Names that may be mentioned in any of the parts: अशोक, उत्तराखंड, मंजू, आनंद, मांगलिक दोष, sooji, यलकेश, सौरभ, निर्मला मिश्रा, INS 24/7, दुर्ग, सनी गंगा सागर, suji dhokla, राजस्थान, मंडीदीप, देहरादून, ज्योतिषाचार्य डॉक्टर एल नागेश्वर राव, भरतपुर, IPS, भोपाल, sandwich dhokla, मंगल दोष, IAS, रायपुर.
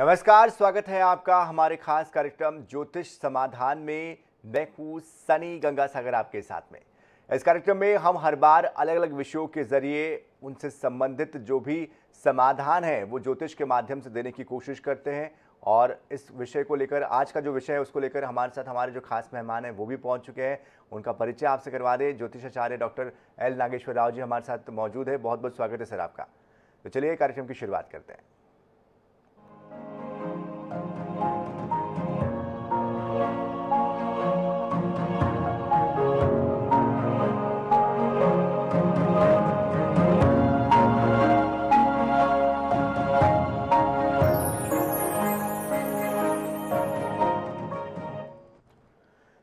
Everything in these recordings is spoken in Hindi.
नमस्कार, स्वागत है आपका हमारे खास कार्यक्रम ज्योतिष समाधान में। मैं हूं सनी गंगा सागर आपके साथ में। इस कार्यक्रम में हम हर बार अलग अलग विषयों के जरिए उनसे संबंधित जो भी समाधान है वो ज्योतिष के माध्यम से देने की कोशिश करते हैं। और इस विषय को लेकर, आज का जो विषय है उसको लेकर हमारे साथ हमारे जो खास मेहमान हैं वो भी पहुंच चुके हैं। उनका परिचय आपसे करवा दें। ज्योतिषाचार्य डॉक्टर एल नागेश्वर राव जी हमारे साथ मौजूद है। बहुत बहुत स्वागत है सर आपका। तो चलिए कार्यक्रम की शुरुआत करते हैं।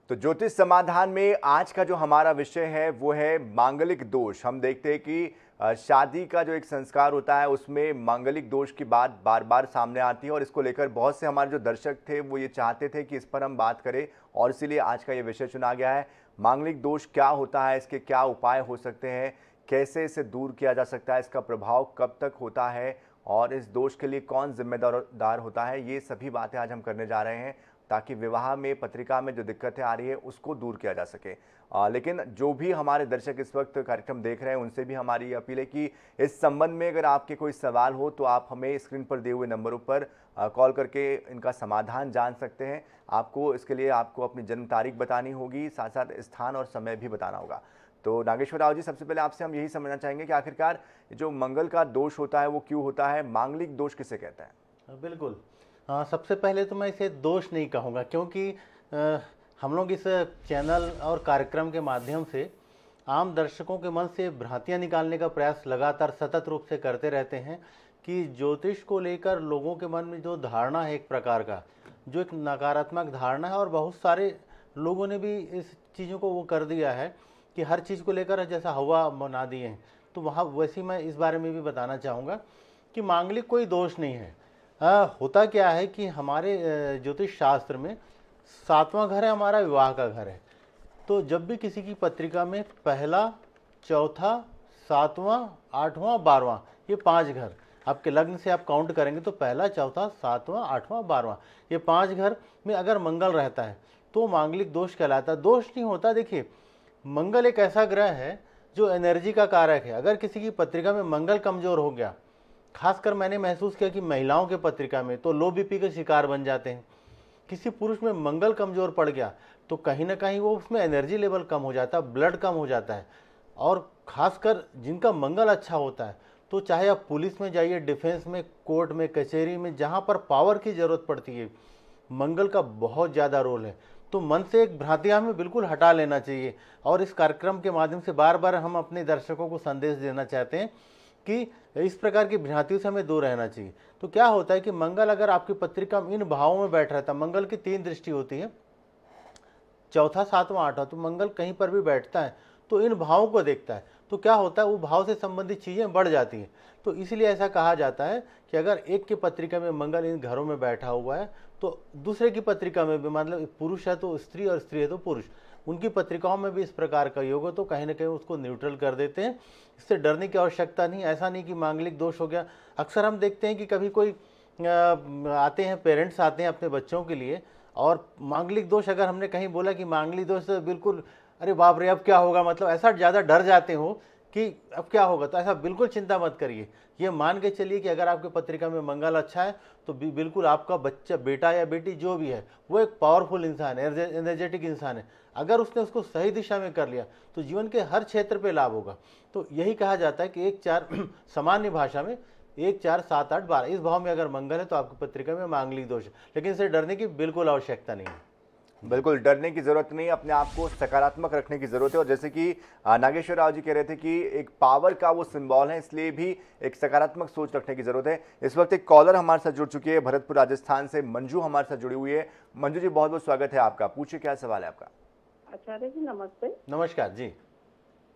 तो ज्योतिष समाधान में आज का जो हमारा विषय है वो है मांगलिक दोष। हम देखते हैं कि शादी का जो एक संस्कार होता है उसमें मांगलिक दोष की बात बार बार सामने आती है, और इसको लेकर बहुत से हमारे जो दर्शक थे वो ये चाहते थे कि इस पर हम बात करें, और इसीलिए आज का ये विषय चुना गया है। मांगलिक दोष क्या होता है, इसके क्या उपाय हो सकते हैं, कैसे इसे दूर किया जा सकता है, इसका प्रभाव कब तक होता है और इस दोष के लिए कौन जिम्मेदार होता है, ये सभी बातें आज हम करने जा रहे हैं ताकि विवाह में, पत्रिका में जो दिक्कतें आ रही है उसको दूर किया जा सके। लेकिन जो भी हमारे दर्शक इस वक्त कार्यक्रम देख रहे हैं उनसे भी हमारी अपील है कि इस संबंध में अगर आपके कोई सवाल हो तो आप हमें स्क्रीन पर दिए हुए नंबरों पर कॉल करके इनका समाधान जान सकते हैं। आपको इसके लिए आपको अपनी जन्म तारीख बतानी होगी, साथ साथ स्थान और समय भी बताना होगा। तो नागेश्वर राव जी, सबसे पहले आपसे हम यही समझना चाहेंगे कि आखिरकार जो मंगल का दोष होता है वो क्यों होता है, मांगलिक दोष किसे कहते हैं? बिल्कुल, हाँ, सबसे पहले तो मैं इसे दोष नहीं कहूँगा, क्योंकि हम लोग इस चैनल और कार्यक्रम के माध्यम से आम दर्शकों के मन से भ्रांतियाँ निकालने का प्रयास लगातार सतत रूप से करते रहते हैं कि ज्योतिष को लेकर लोगों के मन में जो धारणा है, एक प्रकार का जो एक नकारात्मक धारणा है, और बहुत सारे लोगों ने भी इस चीज़ों को वो कर दिया है कि हर चीज़ को लेकर जैसा हवा बना दिए हैं। तो वहाँ वैसे मैं इस बारे में भी बताना चाहूँगा कि मांगलिक कोई दोष नहीं है। होता क्या है कि हमारे ज्योतिष शास्त्र में सातवां घर है हमारा, विवाह का घर है। तो जब भी किसी की पत्रिका में पहला, चौथा, सातवां, आठवां, बारहवां, ये पांच घर आपके लग्न से आप काउंट करेंगे तो पहला, चौथा, सातवां, आठवां, बारहवां, ये पांच घर में अगर मंगल रहता है तो मांगलिक दोष कहलाता है। दोष नहीं होता। देखिए, मंगल एक ऐसा ग्रह है जो एनर्जी का कारक है। अगर किसी की पत्रिका में मंगल कमज़ोर हो गया, खासकर मैंने महसूस किया कि महिलाओं के पत्रिका में, तो लो बीपी के शिकार बन जाते हैं। किसी पुरुष में मंगल कमज़ोर पड़ गया तो कहीं ना कहीं वो उसमें एनर्जी लेवल कम हो जाता है, ब्लड कम हो जाता है। और खासकर जिनका मंगल अच्छा होता है तो चाहे आप पुलिस में जाइए, डिफेंस में, कोर्ट में, कचहरी में, जहाँ पर पावर की ज़रूरत पड़ती है, मंगल का बहुत ज़्यादा रोल है। तो मन से एक भ्रांतियाँ हमें बिल्कुल हटा लेना चाहिए। और इस कार्यक्रम के माध्यम से बार बार हम अपने दर्शकों को संदेश देना चाहते हैं कि इस प्रकार की भ्रांतियों से हमें दूर रहना चाहिए। तो क्या होता है कि मंगल अगर आपकी पत्रिका में इन भावों में बैठ रहता है, मंगल की तीन दृष्टि होती है, चौथा, सातवां, आठवां, तो मंगल कहीं पर भी बैठता है तो इन भावों को देखता है, तो क्या होता है वो भाव से संबंधित चीज़ें बढ़ जाती हैं। तो इसलिए ऐसा कहा जाता है कि अगर एक की पत्रिका में मंगल इन घरों में बैठा हुआ है तो दूसरे की पत्रिका में भी, मतलब पुरुष है तो स्त्री और स्त्री है तो पुरुष, उनकी पत्रिकाओं में भी इस प्रकार का योग हो तो कहीं ना कहीं उसको न्यूट्रल कर देते हैं। इससे डरने की आवश्यकता नहीं। ऐसा नहीं कि मांगलिक दोष हो गया। अक्सर हम देखते हैं कि कभी कोई आते हैं, पेरेंट्स आते हैं अपने बच्चों के लिए, और मांगलिक दोष अगर हमने कहीं बोला कि मांगलिक दोष, तो बिल्कुल अरे बाप रे अब क्या होगा, मतलब ऐसा ज़्यादा डर जाते हो कि अब क्या होगा। तो ऐसा बिल्कुल चिंता मत करिए। ये मान के चलिए कि अगर आपके पत्रिका में मंगल अच्छा है तो बिल्कुल आपका बच्चा, बेटा या बेटी जो भी है, वो एक पावरफुल इंसान है, एनर्जेटिक इंसान है। अगर उसने उसको सही दिशा में कर लिया तो जीवन के हर क्षेत्र पे लाभ होगा। तो यही कहा जाता है कि 1-4 सामान्य भाषा में 1-4-7-8-12 इस भाव में अगर मंगल है तो आपकी पत्रिका में मांगलिक दोष है। लेकिन इससे डरने की बिल्कुल आवश्यकता नहीं है। बिल्कुल डरने की ज़रूरत नहीं है, अपने आप को सकारात्मक रखने की ज़रूरत है। और जैसे कि नागेश्वर राव जी कह रहे थे कि एक पावर का वो सिंबल है, इसलिए भी एक सकारात्मक सोच रखने की ज़रूरत है। इस वक्त एक कॉलर हमारे साथ जुड़ चुकी है, भरतपुर राजस्थान से मंजू हमारे साथ जुड़ी हुई है। मंजू जी, बहुत बहुत स्वागत है आपका। पूछिए, क्या सवाल है आपका? आचार्य जी नमस्ते। नमस्कार जी।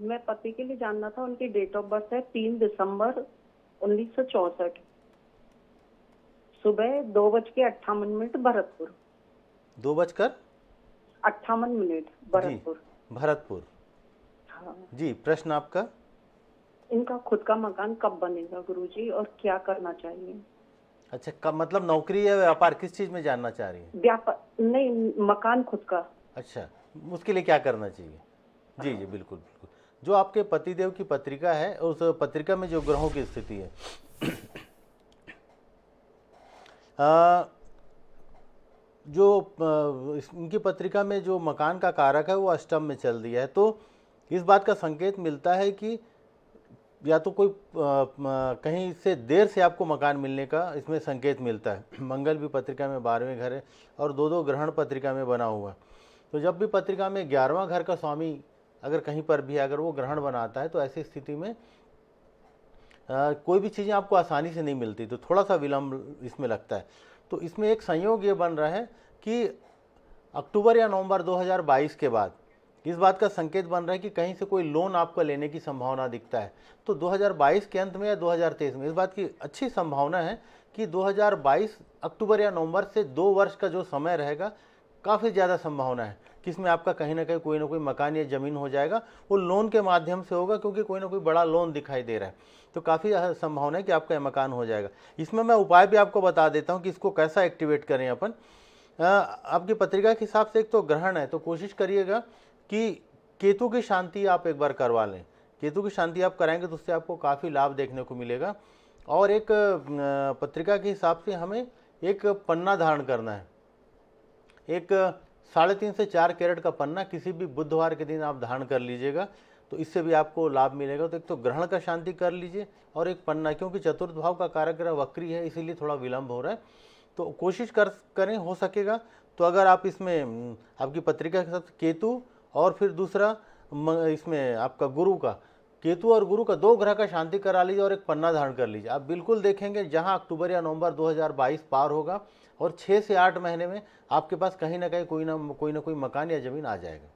मैं पति के लिए जानना था, उनकी डेट ऑफ बर्थ है 3 दिसंबर 1964, सुबह 2:58 भरतपुर। 2:58 भरतपुर। भरतपुर, हाँ जी। प्रश्न आपका? इनका खुद का मकान कब बनेगा गुरुजी और क्या करना चाहिए? अच्छा, कब मतलब नौकरी या व्यापार, किस चीज में जानना चाह रही है? व्यापार नहीं, मकान खुद का। अच्छा, उसके लिए क्या करना चाहिए? जी जी बिल्कुल बिल्कुल। जो आपके पतिदेव की पत्रिका है उस पत्रिका में जो ग्रहों की स्थिति है, जो इनकी पत्रिका में जो मकान का कारक है वो अष्टम में चल दिया है, तो इस बात का संकेत मिलता है कि या तो कोई कहीं से देर से आपको मकान मिलने का इसमें संकेत मिलता है। मंगल भी पत्रिका में 12वें घर है और दो दो ग्रहण पत्रिका में बना हुआ है, तो जब भी पत्रिका में 11वां घर का स्वामी अगर कहीं पर भी अगर वो ग्रहण बनाता है तो ऐसी स्थिति में कोई भी चीज़ें आपको आसानी से नहीं मिलती, तो थोड़ा सा विलम्ब इसमें लगता है। तो इसमें एक संयोग ये बन रहा है कि अक्टूबर या नवंबर 2022 के बाद इस बात का संकेत बन रहा है कि कहीं से कोई लोन आपको लेने की संभावना दिखता है। तो 2022 के अंत में या 2023 में इस बात की अच्छी संभावना है कि 2022 अक्टूबर या नवंबर से 2 वर्ष का जो समय रहेगा काफ़ी ज़्यादा संभावना है कि इसमें आपका कहीं ना कहीं कोई ना कोई मकान या ज़मीन हो जाएगा, वो लोन के माध्यम से होगा क्योंकि कोई ना कोई बड़ा लोन दिखाई दे रहा है, तो काफ़ी संभावना है कि आपका यह मकान हो जाएगा। इसमें मैं उपाय भी आपको बता देता हूँ कि इसको कैसा एक्टिवेट करें अपन। आपकी पत्रिका के हिसाब से एक तो ग्रहण है, तो कोशिश करिएगा कि केतु की शांति आप एक बार करवा लें। केतु की शांति आप कराएंगे तो उससे आपको काफ़ी लाभ देखने को मिलेगा। और एक पत्रिका के हिसाब से हमें एक पन्ना धारण करना है, एक 3.5 से 4 कैरेट का पन्ना किसी भी बुधवार के दिन आप धारण कर लीजिएगा, तो इससे भी आपको लाभ मिलेगा। तो एक तो ग्रहण का शांति कर लीजिए और एक पन्ना, क्योंकि चतुर्थ भाव का कारक ग्रह वक्री है इसीलिए थोड़ा विलंब हो रहा है, तो कोशिश करें हो सकेगा तो। अगर आप इसमें आपकी पत्रिका के साथ केतु और फिर दूसरा इसमें आपका गुरु का, केतु और गुरु का 2 ग्रह का शांति करा लीजिए और एक पन्ना धारण कर लीजिए। आप बिल्कुल देखेंगे जहां अक्टूबर या नवंबर 2022 पार होगा और 6 से 8 महीने में आपके पास कहीं ना कहीं कोई ना कोई मकान या ज़मीन आ जाएगा।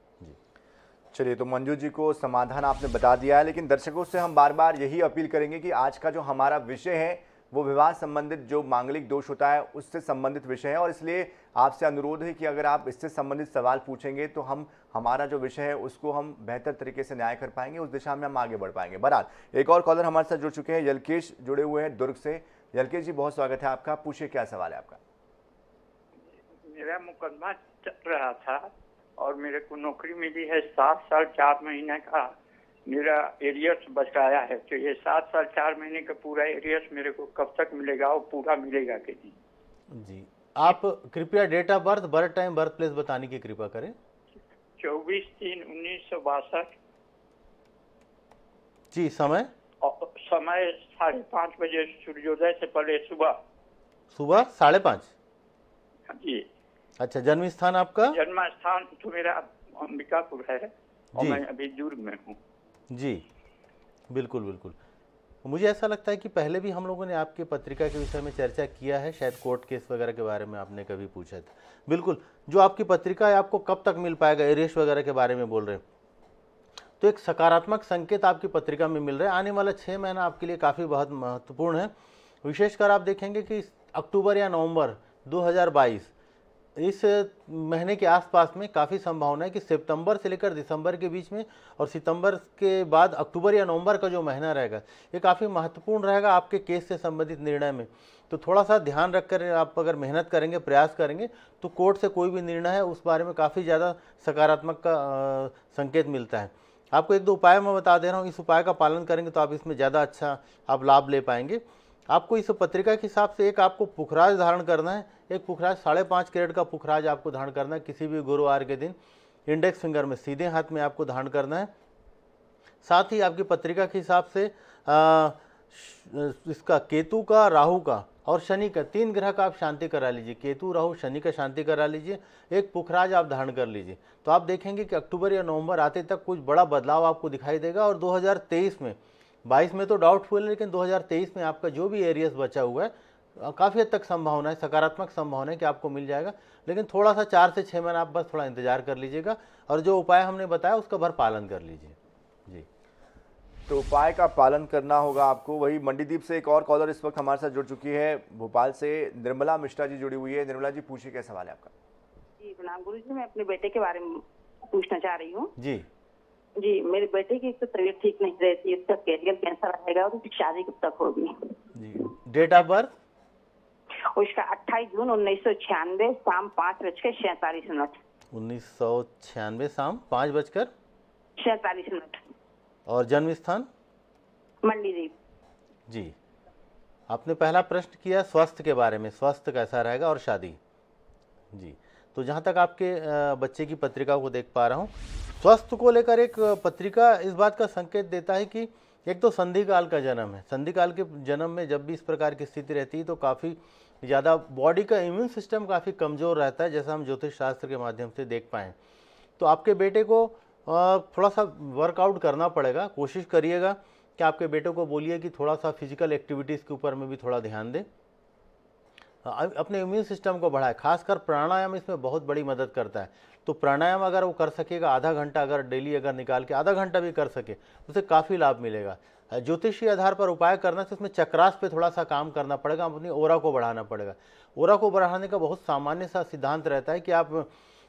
चलिए, तो मंजू जी को समाधान आपने बता दिया है, लेकिन दर्शकों से हम बार बार यही अपील करेंगे कि आज का जो हमारा विषय है वो विवाह संबंधित जो मांगलिक दोष होता है उससे संबंधित विषय है, और इसलिए आपसे अनुरोध है कि अगर आप इससे संबंधित सवाल पूछेंगे तो हम हमारा जो विषय है उसको हम बेहतर तरीके से न्याय कर पाएंगे, उस दिशा में हम आगे बढ़ पाएंगे। बहरहाल, एक और कॉलर हमारे साथ जुड़ चुके हैं, यलकेश जुड़े हुए हैं दुर्ग से। यलकेश जी, बहुत स्वागत है आपका, पूछिए क्या सवाल है आपका। मेरा मुकदमा चल रहा था और मेरे को नौकरी मिली है, 7 साल 4 महीने का मेरा एरियर्स बचाया है, तो ये 7 साल 4 महीने का पूरा एरियर्स मेरे को कब तक मिलेगा और पूरा मिलेगा कि नहीं? जी, आप कृपया date of birth, birth time, birth place बताने की कृपा करें। 24/3/1962। जी, समय? समय 5:30 बजे, सूर्योदय से पहले, सुबह 5:30। जी। अच्छा, जन्म स्थान आपका? जन्म स्थान तो मेरा अंबिकापुर है और मैं अभी दुर्ग में हूँ। जी बिल्कुल बिल्कुल। मुझे ऐसा लगता है कि पहले भी हम लोगों ने आपके पत्रिका के विषय में चर्चा किया है, शायद कोर्ट केस वगैरह के बारे में आपने कभी पूछा था। बिल्कुल, जो आपकी पत्रिका है आपको कब तक मिल पाएगा, एरियस वगैरह के बारे में बोल रहे हैं, तो एक सकारात्मक संकेत आपकी पत्रिका में मिल रहा है। आने वाला 6 महीना आपके लिए काफ़ी बहुत महत्वपूर्ण है, विशेषकर आप देखेंगे कि अक्टूबर या नवम्बर 2022 इस महीने के आसपास में काफ़ी संभावना है कि सितंबर से लेकर दिसंबर के बीच में, और सितंबर के बाद अक्टूबर या नवंबर का जो महीना रहेगा ये काफ़ी महत्वपूर्ण रहेगा आपके केस से संबंधित निर्णय में। तो थोड़ा सा ध्यान रखकर आप अगर मेहनत करेंगे, प्रयास करेंगे, तो कोर्ट से कोई भी निर्णय है उस बारे में काफ़ी ज़्यादा सकारात्मक का संकेत मिलता है आपको। 1-2 उपाय मैं बता दे रहा हूँ, इस उपाय का पालन करेंगे तो आप इसमें ज़्यादा अच्छा आप लाभ ले पाएंगे। आपको इस पत्रिका के हिसाब से एक आपको पुखराज धारण करना है, एक पुखराज 5.5 कैरेट का पुखराज आपको धारण करना है किसी भी गुरुवार के दिन, इंडेक्स फिंगर में सीधे हाथ में आपको धारण करना है। साथ ही आपकी पत्रिका के हिसाब से इसका केतु का, राहु का और शनि का, 3 ग्रह का आप शांति करा लीजिए। केतु, राहु, शनि का शांति करा लीजिए, एक पुखराज आप धारण कर लीजिए, तो आप देखेंगे कि अक्टूबर या नवंबर आते तक कुछ बड़ा बदलाव आपको दिखाई देगा। और 2022 में तो डाउटफुल है, लेकिन 2023 में आपका जो भी एरियस बचा हुआ है काफ़ी हद तक संभावना है, सकारात्मक संभावना है कि आपको मिल जाएगा, लेकिन थोड़ा सा 4 से 6 महीना आप बस थोड़ा इंतजार कर लीजिएगा और जो उपाय हमने बताया उसका भर पालन कर लीजिए। जी, तो उपाय का पालन करना होगा आपको। वही मंडीदीप से एक और कॉलर इस वक्त हमारे साथ जुड़ चुकी है, भोपाल से निर्मला मिश्रा जी जुड़ी हुई है। निर्मला जी, पूछिए क्या सवाल है आपका। जी प्रणाम गुरु जी, मैं अपने बेटे के बारे में पूछना चाह रही हूँ। जी जी, मेरे बेटे की तो तबीयत ठीक नहीं रहती, उसका कैरियर कैंसर आएगा और उसकी शादी कब तक होगी? जी, डेट ऑफ बर्थ? उसका 28 जून 1996 शाम 5:46 1996 शाम 5:46। और जन्म स्थान मंडीदीप जी। आपने पहला प्रश्न किया स्वास्थ्य के बारे में, स्वास्थ्य कैसा रहेगा और शादी जी। तो जहाँ तक आपके बच्चे की पत्रिका को देख पा रहा हूँ, स्वास्थ्य को लेकर एक पत्रिका इस बात का संकेत देता है कि एक तो संधि काल का जन्म है। संधि काल के जन्म में जब भी इस प्रकार की स्थिति रहती है तो काफ़ी ज़्यादा बॉडी का इम्यून सिस्टम काफ़ी कमज़ोर रहता है, जैसा हम ज्योतिष शास्त्र के माध्यम से देख पाएँ। तो आपके बेटे को थोड़ा सा वर्कआउट करना पड़ेगा। कोशिश करिएगा कि आपके बेटे को बोलिए कि थोड़ा सा फिजिकल एक्टिविटीज़ के ऊपर में भी थोड़ा ध्यान दें, अपने इम्यून सिस्टम को बढ़ाए। खासकर प्राणायाम इसमें बहुत बड़ी मदद करता है। तो प्राणायाम अगर वो कर सकेगा, आधा घंटा अगर डेली अगर निकाल के आधा घंटा भी कर सके, उसे काफ़ी लाभ मिलेगा। ज्योतिषीय आधार पर उपाय करना से उसमें चक्रास पे थोड़ा सा काम करना पड़ेगा, अपनी ओरा को बढ़ाना पड़ेगा। ओरा को बढ़ाने का बहुत सामान्य सा सिद्धांत रहता है कि आप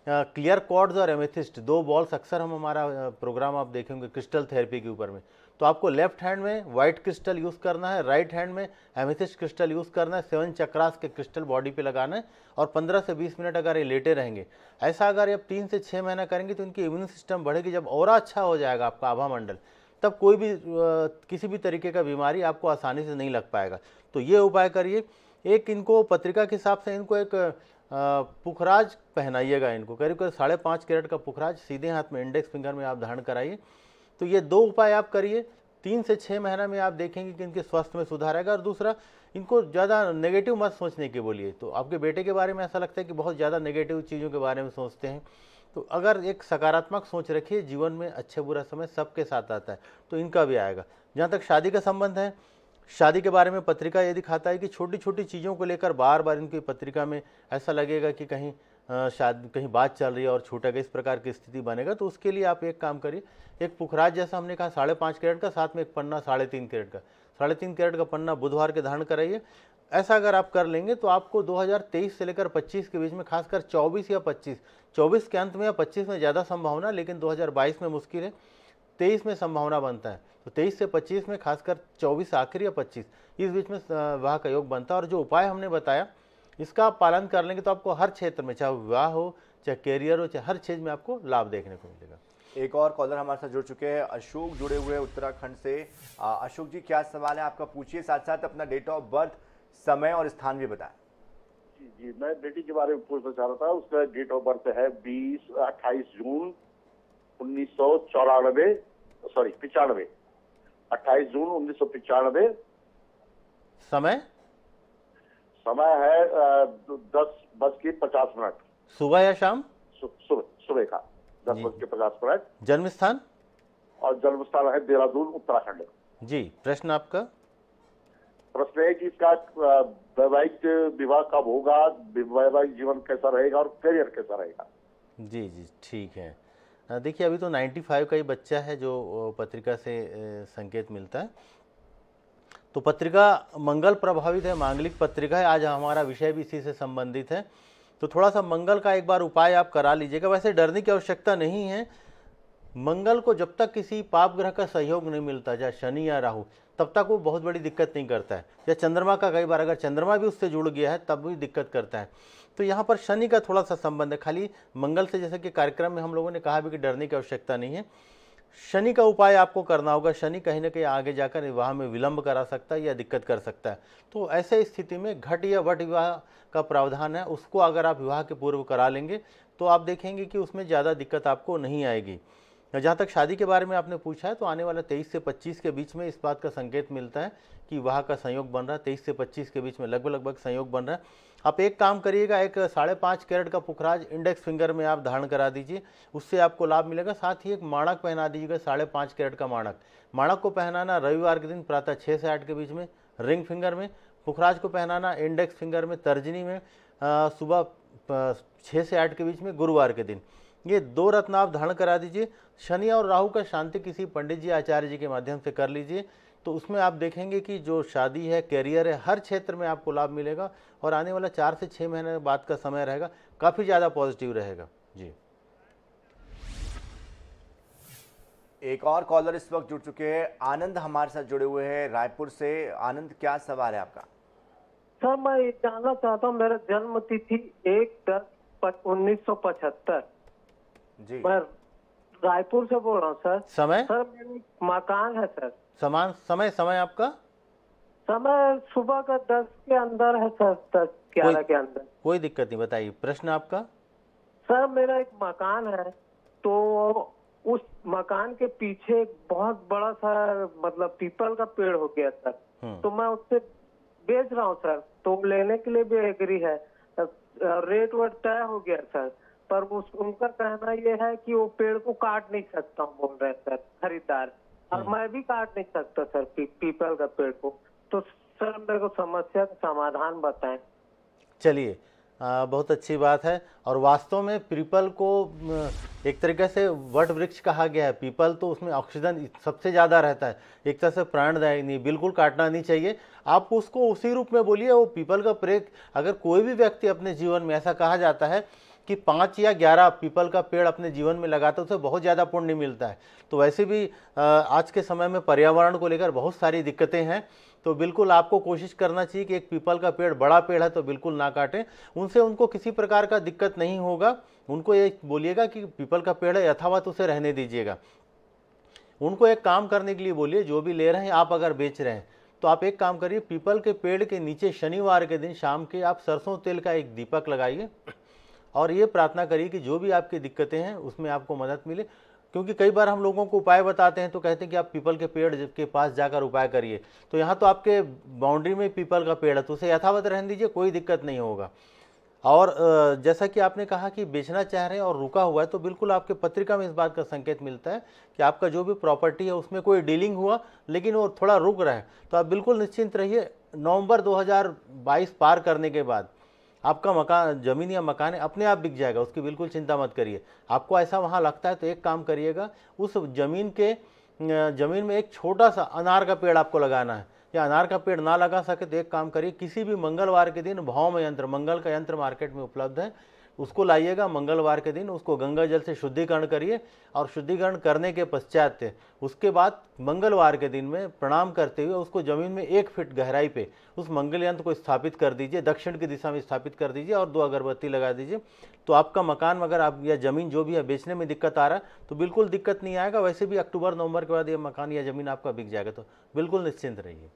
क्लियर कॉर्ड्स और एमेथिस्ट 2 बॉल्स, अक्सर हम हमारा प्रोग्राम आप देखेंगे क्रिस्टल थेरेपी के ऊपर में, तो आपको लेफ्ट हैंड में वाइट क्रिस्टल यूज़ करना है, राइट हैंड में एमेथिस्ट क्रिस्टल यूज़ करना है, 7 चक्रास के क्रिस्टल बॉडी पे लगाना है। और 15 से 20 मिनट अगर ये लेटे रहेंगे, ऐसा अगर आप 3 से 6 महीना करेंगे तो इनकी इम्यून सिस्टम बढ़ेगी। जब औरा अच्छा हो जाएगा आपका आभा मंडल, तब कोई भी किसी भी तरीके का बीमारी आपको आसानी से नहीं लग पाएगा। तो ये उपाय करिए। एक इनको पत्रिका के हिसाब से इनको एक पुखराज पहनाइएगा, इनको करीब करीब 5.5 कैरेट का पुखराज सीधे हाथ में इंडेक्स फिंगर में आप धारण कराइए। तो ये 2 उपाय आप करिए, 3 से 6 महीना में आप देखेंगे कि इनके स्वास्थ्य में सुधार आएगा। और दूसरा, इनको ज़्यादा नेगेटिव मत सोचने के बोलिए। तो आपके बेटे के बारे में ऐसा लगता है कि बहुत ज़्यादा नेगेटिव चीज़ों के बारे में सोचते हैं, तो अगर एक सकारात्मक सोच रखिए। जीवन में अच्छे बुरा समय सबके साथ आता है, तो इनका भी आएगा। जहाँ तक शादी का संबंध है, शादी के बारे में पत्रिका ये दिखाता है कि छोटी छोटी चीज़ों को लेकर बार बार इनकी पत्रिका में ऐसा लगेगा कि कहीं शादी, कहीं बात चल रही है और छूटेगा, इस प्रकार की स्थिति बनेगा। तो उसके लिए आप एक काम करिए, एक पुखराज जैसा हमने कहा 5.5 कैरेट का, साथ में एक पन्ना 3.5 कैरेट का, 3.5 कैरेट का पन्ना बुधवार के धारण कराइए। ऐसा अगर आप कर लेंगे तो आपको 2023 से लेकर 25 के बीच में, खासकर 24 या 25, 24 के अंत में या 25 में ज़्यादा संभावना, लेकिन 2022 में मुश्किल है, 23 में संभावना बनता है। तो 23 से 25 में, खासकर 24 आखिर या 25, इस बीच में विवाह का योग बनता है। और जो उपाय हमने बताया इसका आप पालन कर लेंगे तो आपको हर क्षेत्र में, चाहे विवाह हो, चाहे कैरियर हो, चाहे हर क्षेत्र में आपको लाभ देखने को मिलेगा। एक और कॉलर हमारे साथ जुड़ चुके हैं, अशोक जुड़े हुए उत्तराखंड से। अशोक जी, क्या सवाल है आपका, पूछिए। साथ साथ अपना डेट ऑफ बर्थ, समय और स्थान भी बताएं। जी, मैं बेटी के बारे में पूछना चाह रहा था। उसका डेट ऑफ बर्थ है 28 जून 1995। समय है 10:50 सुबह या शाम। सुबह का 10:50। जन्म स्थान है देहरादून, उत्तराखंड जी। प्रश्न आपका, प्रश्न है कि इसका वैवाहिक विवाह कब होगा, वैवाहिक जीवन कैसा रहेगा और करियर कैसा रहेगा। जी जी, ठीक है। देखिए, अभी तो 95 का ही बच्चा है जो पत्रिका से संकेत मिलता है। तो पत्रिका मंगल प्रभावित है, मांगलिक पत्रिका है। आज हमारा विषय भी इसी से संबंधित है, तो थोड़ा सा मंगल का एक बार उपाय आप करा लीजिएगा। वैसे डरने की आवश्यकता नहीं है। मंगल को जब तक किसी पाप ग्रह का सहयोग नहीं मिलता, चाहे शनि या राहु, तब तक वो बहुत बड़ी दिक्कत नहीं करता है। या चंद्रमा का, कई बार अगर चंद्रमा भी उससे जुड़ गया है तब भी दिक्कत करता है। तो यहाँ पर शनि का थोड़ा सा संबंध है खाली मंगल से, जैसे कि कार्यक्रम में हम लोगों ने कहा भी कि डरने की आवश्यकता नहीं है। शनि का उपाय आपको करना होगा। शनि कहीं ना कहीं आगे जाकर विवाह में विलंब करा सकता है या दिक्कत कर सकता है। तो ऐसे स्थिति में घट या वट विवाह का प्रावधान है, उसको अगर आप विवाह के पूर्व करा लेंगे तो आप देखेंगे कि उसमें ज़्यादा दिक्कत आपको नहीं आएगी। जहाँ तक शादी के बारे में आपने पूछा है, तो आने वाला 23 से 25 के बीच में इस बात का संकेत मिलता है कि विवाह का संयोग बन रहा है। 23 से 25 के बीच में लगभग संयोग बन रहा है। आप एक काम करिएगा, एक 5.5 कैरेट का पुखराज इंडेक्स फिंगर में आप धारण करा दीजिए, उससे आपको लाभ मिलेगा। साथ ही एक माणक पहना दीजिएगा, 5.5 कैरेट का माणक। माणक को पहनाना रविवार के दिन प्रातः 6 से 8 के बीच में, रिंग फिंगर में। पुखराज को पहनाना इंडेक्स फिंगर में, तर्जनी में, सुबह 6 से 8 के बीच में, गुरुवार के दिन। ये 2 रत्न आप धारण करा दीजिए। शनि और राहु का शांति किसी पंडित जी, आचार्य जी के माध्यम से कर लीजिए, तो उसमें आप देखेंगे कि जो शादी है, कैरियर है, हर क्षेत्र में आपको लाभ मिलेगा। और आने वाला 4 से 6 महीने बाद का समय रहेगा, काफ़ी ज़्यादा पॉजिटिव रहेगा जी। एक और कॉलर इस वक्त जुड़ चुके हैं, आनंद हमारे साथ जुड़े हुए हैं रायपुर से। आनंद, क्या सवाल है आपका? सर मैं जानना चाहता हूँ, मेरा जन्म तिथि 1/10/1975। जी मैं रायपुर से बोल रहा हूँ सर। समय सर मेरा मकान है सर। समान समय समय आपका समय सुबह का 10 के अंदर है सर, 10-11 के अंदर। कोई दिक्कत नहीं, बताइए प्रश्न आपका। सर मेरा एक मकान है, तो उस मकान के पीछे एक बहुत बड़ा सा मतलब पीपल का पेड़ हो गया सर, तो मैं उससे बेच रहा हूँ सर, तो लेने के लिए भी एग्री है, रेट वेट तय हो गया सर, पर उनका कहना ये है कि वो पेड़ को काट नहीं सकता बोल रहे सर खरीदार, और मैं भी काट नहीं सकता सर पीपल का पेड़ को, तो सर मेरे को समस्या का समाधान बताएं। चलिए बहुत अच्छी बात है। और वास्तव में पीपल को एक तरीके से वट वृक्ष कहा गया है, पीपल तो उसमें ऑक्सीजन सबसे ज़्यादा रहता है, एक तरह से प्राणदायी, नहीं बिल्कुल काटना नहीं चाहिए। आप उसको उसी रूप में बोलिए, वो पीपल का पेड़। अगर कोई भी व्यक्ति अपने जीवन में, ऐसा कहा जाता है कि 5 या 11 पीपल का पेड़ अपने जीवन में लगाते उसे बहुत ज़्यादा पुण्य मिलता है, तो वैसे भी आज के समय में पर्यावरण को लेकर बहुत सारी दिक्कतें हैं, तो बिल्कुल आपको कोशिश करना चाहिए कि एक पीपल का पेड़, बड़ा पेड़ है तो बिल्कुल ना काटें, उनसे उनको किसी प्रकार का दिक्कत नहीं होगा। उनको ये बोलिएगा कि पीपल का पेड़ है यथावत उसे रहने दीजिएगा। उनको एक काम करने के लिए बोलिए, जो भी ले रहे हैं आप, अगर बेच रहे हैं तो आप एक काम करिए, पीपल के पेड़ के नीचे शनिवार के दिन शाम के आप सरसों तेल का एक दीपक लगाइए और ये प्रार्थना करिए कि जो भी आपकी दिक्कतें हैं उसमें आपको मदद मिले। क्योंकि कई बार हम लोगों को उपाय बताते हैं तो कहते हैं कि आप पीपल के पेड़ के पास जाकर उपाय करिए, तो यहाँ तो आपके बाउंड्री में पीपल का पेड़ है तो उसे यथावत रहने दीजिए, कोई दिक्कत नहीं होगा। और जैसा कि आपने कहा कि बेचना चाह रहे हैं और रुका हुआ है, तो बिल्कुल आपके पत्रिका में इस बात का संकेत मिलता है कि आपका जो भी प्रॉपर्टी है उसमें कोई डीलिंग हुआ लेकिन वो थोड़ा रुक रहा है, तो आप बिल्कुल निश्चिंत रहिए। नवंबर 2022 पार करने के बाद आपका मकान, ज़मीन या मकान है, अपने आप बिक जाएगा, उसकी बिल्कुल चिंता मत करिए। आपको ऐसा वहाँ लगता है तो एक काम करिएगा, उस ज़मीन में एक छोटा सा अनार का पेड़ आपको लगाना है, या अनार का पेड़ ना लगा सके तो एक काम करिए, किसी भी मंगलवार के दिन भौम यंत्र, मंगल का यंत्र मार्केट में उपलब्ध है, उसको लाइएगा मंगलवार के दिन, उसको गंगा जल से शुद्धिकरण करिए और शुद्धिकरण करने के पश्चात उसके बाद मंगलवार के दिन में प्रणाम करते हुए उसको ज़मीन में 1 फीट गहराई पे उस मंगल यंत्र को स्थापित कर दीजिए, दक्षिण की दिशा में स्थापित कर दीजिए और 2 अगरबत्ती लगा दीजिए। तो आपका मकान अगर आप या ज़मीन जो भी है बेचने में दिक्कत आ रहा है तो बिल्कुल दिक्कत नहीं आएगा, वैसे भी अक्टूबर नवंबर के बाद ये मकान या ज़मीन आपका बिक जाएगा, तो बिल्कुल निश्चिंत रहिए।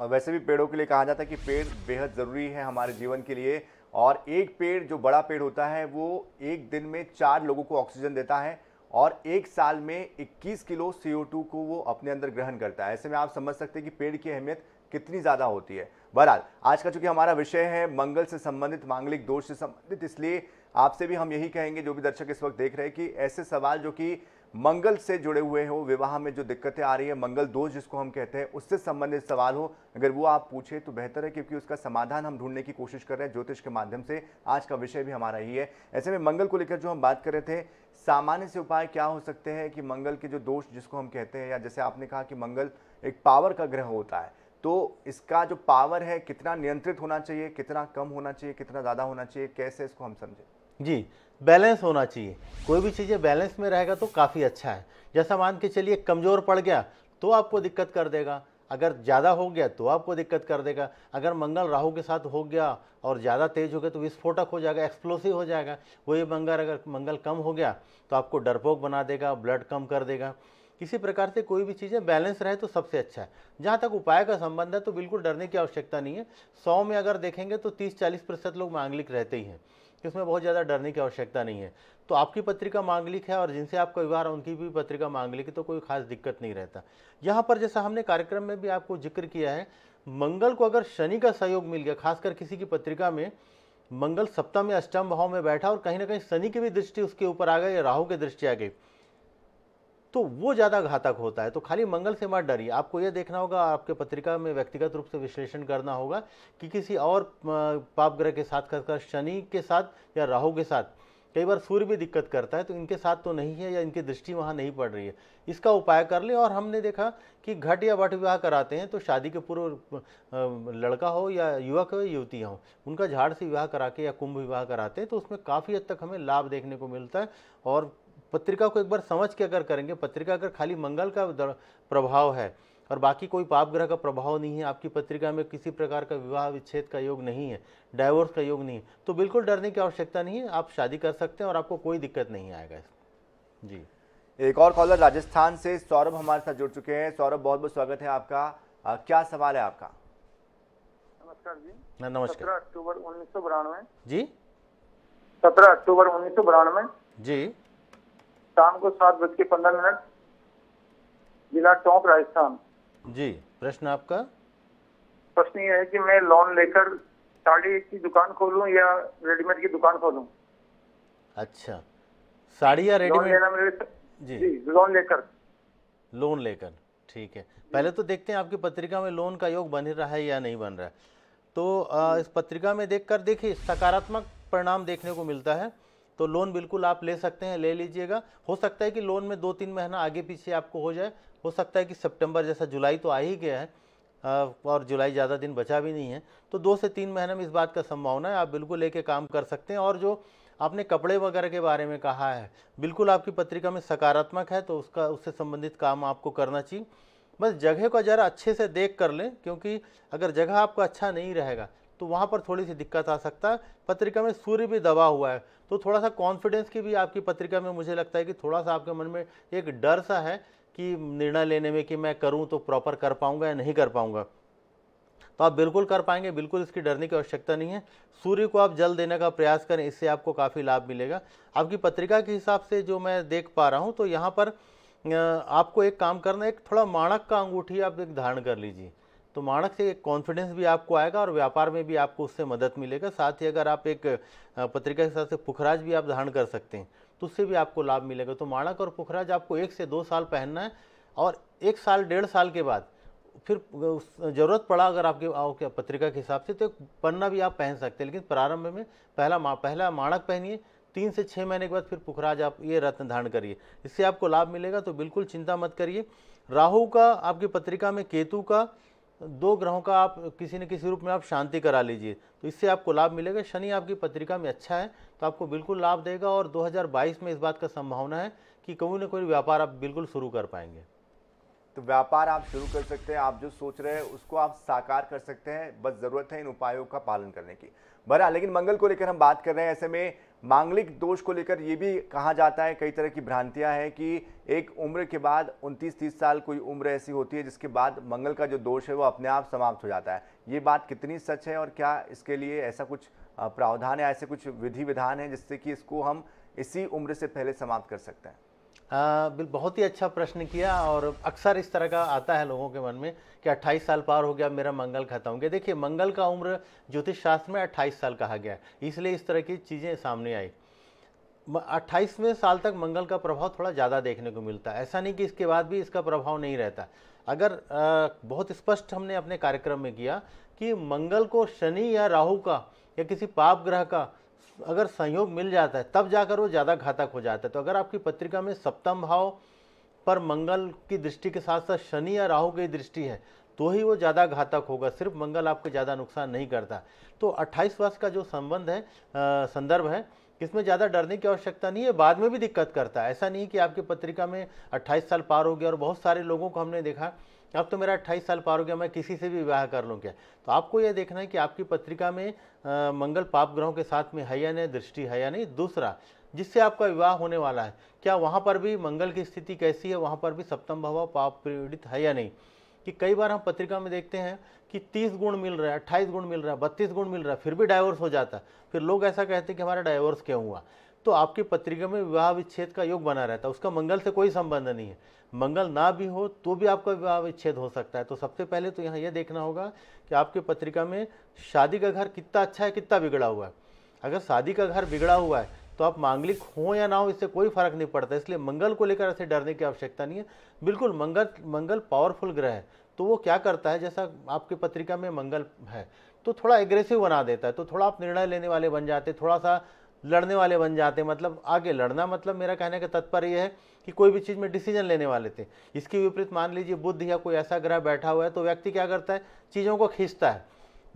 और वैसे भी पेड़ों के लिए कहा जाता है कि पेड़ बेहद ज़रूरी है हमारे जीवन के लिए, और एक पेड़ जो बड़ा पेड़ होता है वो एक दिन में 4 लोगों को ऑक्सीजन देता है और एक साल में 21 किलो CO2 को वो अपने अंदर ग्रहण करता है। ऐसे में आप समझ सकते हैं कि पेड़ की अहमियत कितनी ज़्यादा होती है। बहरहाल आज का चूँकि हमारा विषय है मंगल से संबंधित, मांगलिक दोष से संबंधित, इसलिए आपसे भी हम यही कहेंगे जो भी दर्शक इस वक्त देख रहे हैं कि ऐसे सवाल जो कि मंगल से जुड़े हुए हो, विवाह में जो दिक्कतें आ रही है, मंगल दोष जिसको हम कहते हैं, उससे संबंधित सवाल हो, अगर वो आप पूछे तो बेहतर है, क्योंकि उसका समाधान हम ढूंढने की कोशिश कर रहे हैं ज्योतिष के माध्यम से। आज का विषय भी हमारा ही है। ऐसे में मंगल को लेकर जो हम बात कर रहे थे, सामान्य से उपाय क्या हो सकते हैं कि मंगल के जो दोष जिसको हम कहते हैं, या जैसे आपने कहा कि मंगल एक पावर का ग्रह होता है, तो इसका जो पावर है कितना नियंत्रित होना चाहिए, कितना कम होना चाहिए, कितना ज़्यादा होना चाहिए, कैसे इसको हम समझें? जी, बैलेंस होना चाहिए। कोई भी चीज़ें बैलेंस में रहेगा तो काफ़ी अच्छा है। जैसा मान के चलिए कमज़ोर पड़ गया तो आपको दिक्कत कर देगा, अगर ज़्यादा हो गया तो आपको दिक्कत कर देगा, अगर मंगल राहु के साथ हो गया और ज़्यादा तेज हो गया तो विस्फोटक हो जाएगा, एक्सप्लोसिव हो जाएगा। वही मंगल, अगर मंगल कम हो गया तो आपको डरपोक बना देगा, ब्लड कम कर देगा। किसी प्रकार से कोई भी चीज़ें बैलेंस रहे तो सबसे अच्छा है। जहाँ तक उपाय का संबंध है तो बिल्कुल डरने की आवश्यकता नहीं है। 100 में अगर देखेंगे तो 30-40% लोग मांगलिक रहते ही हैं, इसमें बहुत ज़्यादा डरने की आवश्यकता नहीं है। तो आपकी पत्रिका मांगलिक है और जिनसे आपका विवाह है उनकी भी पत्रिका मांगलिक है, तो कोई खास दिक्कत नहीं रहता। यहाँ पर जैसा हमने कार्यक्रम में भी आपको जिक्र किया है, मंगल को अगर शनि का सहयोग मिल गया, खासकर किसी की पत्रिका में मंगल सप्तम या अष्टम भाव में बैठा और कहीं ना कहीं शनि की भी दृष्टि उसके ऊपर आ गई या राहु की दृष्टि आ गई, तो वो ज़्यादा घातक होता है। तो खाली मंगल से मत डरिए, आपको यह देखना होगा, आपके पत्रिका में व्यक्तिगत रूप से विश्लेषण करना होगा कि किसी और पाप ग्रह के साथ, खासकर शनि के साथ या राहु के साथ, कई बार सूर्य भी दिक्कत करता है, तो इनके साथ तो नहीं है या इनकी दृष्टि वहाँ नहीं पड़ रही है, इसका उपाय कर लें। और हमने देखा कि घट या वट विवाह कराते हैं तो शादी के पूर्व लड़का हो या युवक हो या युवतियाँ हो, उनका झाड़ से विवाह करा के या कुंभ विवाह कराते हैं तो उसमें काफ़ी हद तक हमें लाभ देखने को मिलता है। और पत्रिका को एक बार समझ के अगर करेंगे, पत्रिका अगर खाली मंगल का प्रभाव है और बाकी कोई पाप ग्रह का प्रभाव नहीं है, आपकी पत्रिका में किसी प्रकार का विवाह विच्छेद का योग नहीं है, डाइवोर्स का योग नहीं है, तो बिल्कुल डरने की आवश्यकता नहीं है, आप शादी कर सकते हैं और आपको कोई दिक्कत नहीं आएगा। जी, एक और कॉलर राजस्थान से सौरभ हमारे साथ जुड़ चुके हैं। सौरभ, बहुत बहुत स्वागत है आपका, क्या सवाल है आपका? नमस्कार जी। नमस्कार। 17 अक्टूबर 1992 जी, 17 अक्टूबर 1992 जी, शाम को 7:15, जिला टोंक, राजस्थान। जी, प्रश्न आपका? प्रश्न ये है कि मैं लोन लेकर साड़ी की दुकान खोलूं या रेडीमेड की दुकान खोलूं? अच्छा, साड़ी या रेडीमेड? जी, लोन लेकर। लोन लेकर, ठीक है। पहले तो देखते हैं आपकी पत्रिका में लोन का योग बन रहा है या नहीं बन रहा है। तो इस पत्रिका में देखकर देखिए सकारात्मक परिणाम देखने को मिलता है, तो लोन बिल्कुल आप ले सकते हैं, ले लीजिएगा। हो सकता है कि लोन में 2-3 महीना आगे पीछे आपको हो जाए, हो सकता है कि सितंबर जैसा जुलाई तो आ ही गया है और जुलाई ज़्यादा दिन बचा भी नहीं है, तो 2 से 3 महीने में इस बात का संभावना है, आप बिल्कुल लेके काम कर सकते हैं। और जो आपने कपड़े वगैरह के बारे में कहा है, बिल्कुल आपकी पत्रिका में सकारात्मक है, तो उसका उससे संबंधित काम आपको करना चाहिए। बस जगह को ज़रा अच्छे से देख कर लें, क्योंकि अगर जगह आपका अच्छा नहीं रहेगा तो वहाँ पर थोड़ी सी दिक्कत आ सकता है। पत्रिका में सूर्य भी दबा हुआ है, तो थोड़ा सा कॉन्फिडेंस की भी आपकी पत्रिका में मुझे लगता है कि थोड़ा सा आपके मन में एक डर सा है कि निर्णय लेने में कि मैं करूँ तो प्रॉपर कर पाऊँगा या नहीं कर पाऊँगा। तो आप बिल्कुल कर पाएंगे, बिल्कुल इसकी डरने की आवश्यकता नहीं है। सूर्य को आप जल देने का प्रयास करें, इससे आपको काफ़ी लाभ मिलेगा। आपकी पत्रिका के हिसाब से जो मैं देख पा रहा हूँ, तो यहाँ पर आपको एक काम करना, एक थोड़ा माणक का अंगूठी आप एक धारण कर लीजिए, तो माणक से एक कॉन्फिडेंस भी आपको आएगा और व्यापार में भी आपको उससे मदद मिलेगा। साथ ही अगर आप एक पत्रिका के साथ से पुखराज भी आप धारण कर सकते हैं, तो उससे भी आपको लाभ मिलेगा। तो माणक और पुखराज आपको 1 से 2 साल पहनना है, और 1 साल 1.5 साल के बाद फिर ज़रूरत पड़ा अगर आपके पत्रिका के हिसाब से तो एक पन्ना भी आप पहन सकते हैं, लेकिन प्रारंभ में पहला माणक पहनिए। 3 से 6 महीने के बाद फिर पुखराज आप ये रत्न धारण करिए, इससे आपको लाभ मिलेगा, तो बिल्कुल चिंता मत करिए। राहु का आपकी पत्रिका में, केतु का, 2 ग्रहों का आप किसी न किसी रूप में आप शांति करा लीजिए, तो इससे आपको लाभ मिलेगा। शनि आपकी पत्रिका में अच्छा है, तो आपको बिल्कुल लाभ देगा, और 2022 में इस बात का संभावना है कि कोई ना कोई व्यापार आप बिल्कुल शुरू कर पाएंगे। तो व्यापार आप शुरू कर सकते हैं, आप जो सोच रहे हैं उसको आप साकार कर सकते हैं, बस ज़रूरत है इन उपायों का पालन करने की। बहरहाल, लेकिन मंगल को लेकर हम बात कर रहे हैं, ऐसे में मांगलिक दोष को लेकर ये भी कहा जाता है, कई तरह की भ्रांतियां हैं कि एक उम्र के बाद 29-30 साल कोई उम्र ऐसी होती है जिसके बाद मंगल का जो दोष है वो अपने आप समाप्त हो जाता है। ये बात कितनी सच है और क्या इसके लिए ऐसा कुछ प्रावधान है, ऐसे कुछ विधि विधान है जिससे कि इसको हम इसी उम्र से पहले समाप्त कर सकते हैं? बहुत ही अच्छा प्रश्न किया, और अक्सर इस तरह का आता है लोगों के मन में कि 28 साल पार हो गया, मेरा मंगल खत्म हो गया। देखिए, मंगल का उम्र ज्योतिष शास्त्र में 28 साल कहा गया है, इसलिए इस तरह की चीज़ें सामने आई। 28वें साल तक मंगल का प्रभाव थोड़ा ज़्यादा देखने को मिलता है, ऐसा नहीं कि इसके बाद भी इसका प्रभाव नहीं रहता। अगर बहुत स्पष्ट हमने अपने कार्यक्रम में किया कि मंगल को शनि या राहु का या किसी पाप ग्रह का अगर संयोग मिल जाता है तब जाकर वो ज़्यादा घातक हो जाता है। तो अगर आपकी पत्रिका में 7वें भाव पर मंगल की दृष्टि के साथ साथ शनि या राहु की दृष्टि है तो ही वो ज़्यादा घातक होगा, सिर्फ मंगल आपको ज़्यादा नुकसान नहीं करता। तो 28 वर्ष का जो संबंध है, संदर्भ है, इसमें ज़्यादा डरने की आवश्यकता नहीं है, बाद में भी दिक्कत करता है। ऐसा नहीं कि आपकी पत्रिका में 28 साल पार हो गया, और बहुत सारे लोगों को हमने देखा अब तो मेरा 28 साल पार हो गया, मैं किसी से भी विवाह कर लूँ क्या। तो आपको यह देखना है कि आपकी पत्रिका में मंगल पाप ग्रहों के साथ में है या नहीं, दृष्टि है या नहीं। दूसरा, जिससे आपका विवाह होने वाला है, क्या वहाँ पर भी मंगल की स्थिति कैसी है, वहाँ पर भी 7वां भाव पाप पीड़ित है या नहीं। कि कई बार हम पत्रिका में देखते हैं कि 30 गुण मिल रहा है, 28 गुण मिल रहा है, 32 गुण मिल रहा है, फिर भी डाइवोर्स हो जाता है। फिर लोग ऐसा कहते हैं कि हमारा डाइवोर्स क्यों हुआ। तो आपकी पत्रिका में विवाह विच्छेद का योग बना रहता है, उसका मंगल से कोई संबंध नहीं है। मंगल ना भी हो तो भी आपका विवाह विच्छेद हो सकता है। तो सबसे पहले तो यहाँ यह देखना होगा कि आपकी पत्रिका में शादी का घर कितना अच्छा है, कितना बिगड़ा हुआ है। अगर शादी का घर बिगड़ा हुआ है तो आप मांगलिक हो या ना हो इससे कोई फर्क नहीं पड़ता, इसलिए मंगल को लेकर ऐसे डरने की आवश्यकता नहीं है। बिल्कुल मंगल पावरफुल ग्रह है, तो वो क्या करता है, जैसा आपकी पत्रिका में मंगल है तो थोड़ा एग्रेसिव बना देता है, तो थोड़ा आप निर्णय लेने वाले बन जाते, थोड़ा सा लड़ने वाले बन जाते। मतलब आगे लड़ना, मतलब मेरा कहने का तात्पर्य यह है कि कोई भी चीज़ में डिसीजन लेने वाले थे। इसके विपरीत मान लीजिए बुध या कोई ऐसा ग्रह बैठा हुआ है तो व्यक्ति क्या करता है, चीज़ों को खींचता है।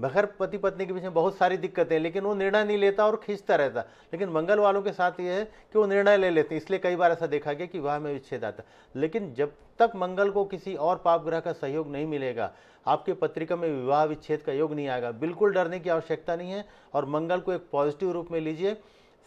बगैर पति पत्नी के बीच में बहुत सारी दिक्कतें हैं, लेकिन वो निर्णय नहीं लेता और खींचता रहता। लेकिन मंगल वालों के साथ ये है कि वो निर्णय ले लेते हैं, इसलिए कई बार ऐसा देखा गया कि विवाह में विच्छेद आता। लेकिन जब तक मंगल को किसी और पाप ग्रह का सहयोग नहीं मिलेगा, आपके पत्रिका में विवाह विच्छेद का योग नहीं आएगा। बिल्कुल डरने की आवश्यकता नहीं है और मंगल को एक पॉजिटिव रूप में लीजिए,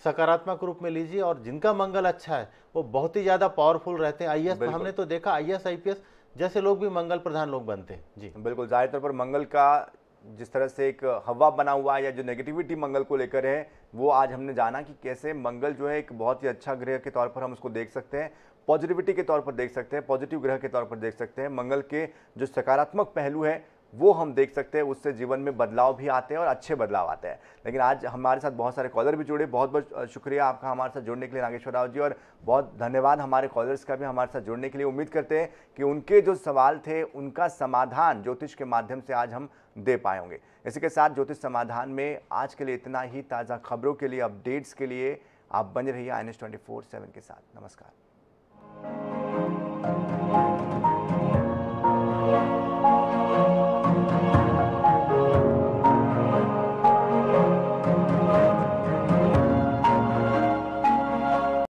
सकारात्मक रूप में लीजिए। और जिनका मंगल अच्छा है वो बहुत ही ज़्यादा पावरफुल रहते हैं। IAS हमने तो देखा, IAS IPS जैसे लोग भी मंगल प्रधान लोग बनते हैं। जी बिल्कुल, ज़्यादातर पर मंगल का जिस तरह से एक हवा बना हुआ है या जो नेगेटिविटी मंगल को लेकर है, वो आज हमने जाना कि कैसे मंगल जो है एक बहुत ही अच्छा ग्रह के तौर पर हम उसको देख सकते हैं, पॉजिटिविटी के तौर पर देख सकते हैं, पॉजिटिव ग्रह के तौर पर देख सकते हैं। मंगल के जो सकारात्मक पहलू है वो हम देख सकते हैं, उससे जीवन में बदलाव भी आते हैं और अच्छे बदलाव आते हैं। लेकिन आज हमारे साथ बहुत सारे कॉलर भी जुड़े, बहुत बहुत शुक्रिया आपका हमारे साथ जुड़ने के लिए नागेश्वर राव जी, और बहुत धन्यवाद हमारे कॉलर्स का भी हमारे साथ जुड़ने के लिए। उम्मीद करते हैं कि उनके जो सवाल थे उनका समाधान ज्योतिष के माध्यम से आज हम दे पाए होंगे। इसी के साथ ज्योतिष समाधान में आज के लिए इतना ही। ताज़ा खबरों के लिए, अपडेट्स के लिए आप बने रहिए INS 24/7 के साथ। नमस्कार।